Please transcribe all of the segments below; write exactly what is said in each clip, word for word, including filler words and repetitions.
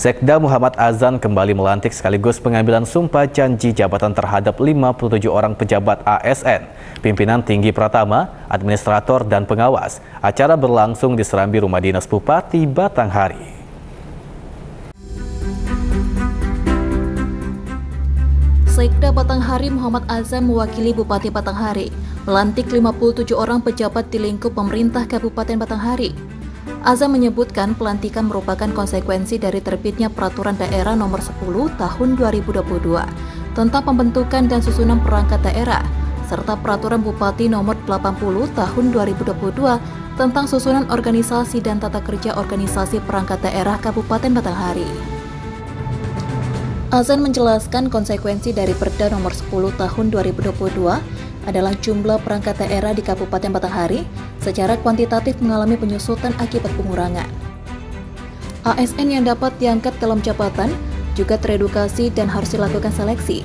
Sekda Muhammad Azan kembali melantik sekaligus pengambilan sumpah janji jabatan terhadap lima puluh tujuh orang pejabat A S N, pimpinan tinggi Pratama, administrator, dan pengawas. Acara berlangsung di Serambi Rumah Dinas Bupati Batanghari. Sekda Batanghari Muhammad Azan mewakili Bupati Batanghari melantik lima puluh tujuh orang pejabat di lingkup pemerintah Kabupaten Batanghari. Azan menyebutkan pelantikan merupakan konsekuensi dari terbitnya Peraturan Daerah Nomor sepuluh Tahun dua ribu dua puluh dua tentang pembentukan dan susunan perangkat daerah, serta Peraturan Bupati Nomor delapan puluh Tahun dua ribu dua puluh dua tentang susunan organisasi dan tata kerja organisasi perangkat daerah Kabupaten Batanghari. Azan menjelaskan konsekuensi dari Perda Nomor sepuluh Tahun dua ribu dua puluh dua adalah jumlah perangkat daerah di Kabupaten Batanghari secara kuantitatif mengalami penyusutan akibat pengurangan. A S N yang dapat diangkat dalam jabatan juga teredukasi dan harus dilakukan seleksi,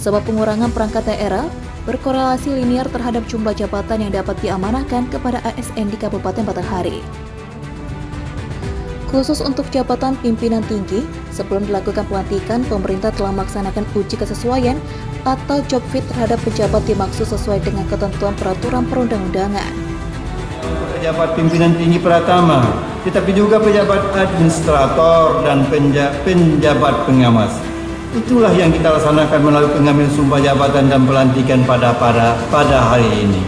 sebab pengurangan perangkat daerah berkorelasi linear terhadap jumlah jabatan yang dapat diamanahkan kepada A S N di Kabupaten Batanghari. Khusus untuk jabatan pimpinan tinggi, sebelum dilakukan pelantikan, pemerintah telah melaksanakan uji kesesuaian atau job fit terhadap pejabat dimaksud sesuai dengan ketentuan peraturan perundang-undangan. Pejabat pimpinan tinggi Pratama, tetapi juga pejabat administrator dan penja, penjabat pengawas. Itulah yang kita laksanakan melalui pengambilan sumpah jabatan dan pelantikan pada pada pada hari ini.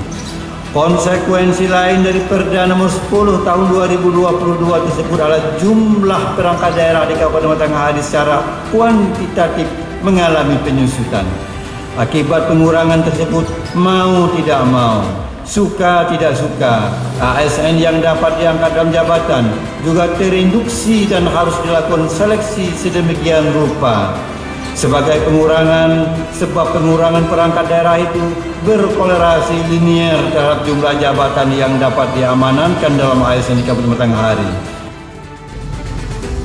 Konsekuensi lain dari Perda Nomor sepuluh Tahun dua ribu dua puluh dua tersebut adalah jumlah perangkat daerah di Kabupaten Batanghari secara kuantitatif mengalami penyusutan. Akibat pengurangan tersebut, mau tidak mau, suka tidak suka, A S N yang dapat diangkat dalam jabatan juga terinduksi dan harus dilakukan seleksi sedemikian rupa. Sebagai pengurangan, sebab pengurangan perangkat daerah itu berkolerasi linear terhadap jumlah jabatan yang dapat diamanankan dalam A S N di Kabupaten Batanghari.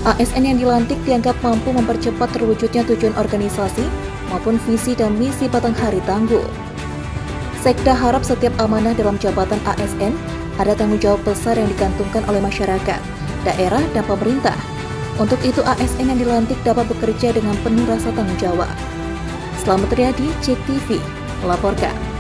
A S N yang dilantik dianggap mampu mempercepat terwujudnya tujuan organisasi maupun visi dan misi Batanghari Tangguh. Sekda harap setiap amanah dalam jabatan A S N ada tanggung jawab besar yang digantungkan oleh masyarakat, daerah, dan pemerintah. Untuk itu, A S N yang dilantik dapat bekerja dengan penuh rasa tanggung jawab. Slamet Riyadi, C T V, melaporkan.